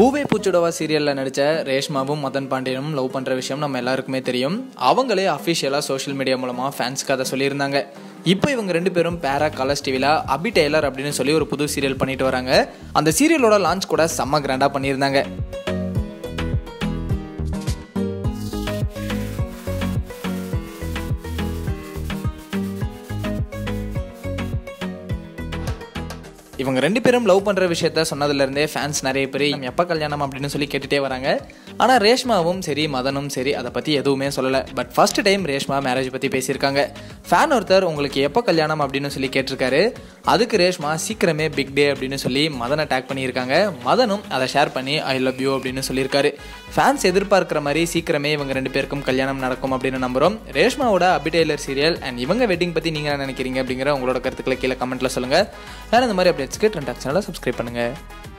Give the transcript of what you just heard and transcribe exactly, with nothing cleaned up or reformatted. பூவே பூச்சுடவா சீரியலில் நடித்த ரேஷ்மாவும் மதன் பாண்டியனும் லவ் பண்ணுற விஷயம் நம்ம எல்லாருக்குமே தெரியும். அவங்களே அஃபிஷியலாக சோஷியல் மீடியா மூலமாக ஃபேன்ஸ்க்கு அதை சொல்லியிருந்தாங்க. இப்போ இவங்க ரெண்டு பேரும் பேரா கலர்ஸ் டிவியில் அபி டெய்லர் அப்படின்னு சொல்லி ஒரு புது சீரியல் பண்ணிட்டு வராங்க. அந்த சீரியலோட லான்ச் கூட செம்ம கிராண்டாக பண்ணியிருந்தாங்க. இவங்க ரெண்டு பேரும் லவ் பண்ணுற விஷயத்த சொன்னதுலேருந்தே ஃபேன்ஸ் நிறைய பேர் எப்போ கல்யாணம் அப்படின்னு சொல்லி கேட்டுகிட்டே வராங்க. ஆனால் ரேஷ்மாவும் சரி மதனும் சரி அதை பற்றி எதுவுமே சொல்லலை. But first time Reshma marriage பற்றி பேசியிருக்காங்க. ஃபேன் ஒருத்தர் உங்களுக்கு எப்போ கல்யாணம் அப்படின்னு சொல்லி கேட்டிருக்காரு. அதுக்கு ரேஷ்மா சீக்கிரமே பிக் டே அப்படின்னு சொல்லி மதனை டேக் பண்ணியிருக்காங்க. மதனும் அதை ஷேர் பண்ணி ஐ லவ் யூ அப்படின்னு சொல்லியிருக்காரு. ஃபேன்ஸ் எதிர்பார்க்குற மாதிரி சீக்கிரமே இவங்க ரெண்டு பேருக்கும் கல்யாணம் நடக்கும் அப்படின்னு நம்புகிறோம். ரேஷ்மாவோட அபி டெய்லர் சீரியல் அண்ட் இவங்க வெட்டிங் பற்றி நீங்கள் என்ன நினைக்கிறீங்க அப்படிங்கிற உங்களோட கருத்துக்களை கீழே கமெண்ட்டில் சொல்லுங்கள். வேறு இந்த மாதிரி அப்டேட்ஸ்க்கு ட்ரெண்ட் ஆப் சேனலை சப்ஸ்கிரைப் பண்ணுங்கள்.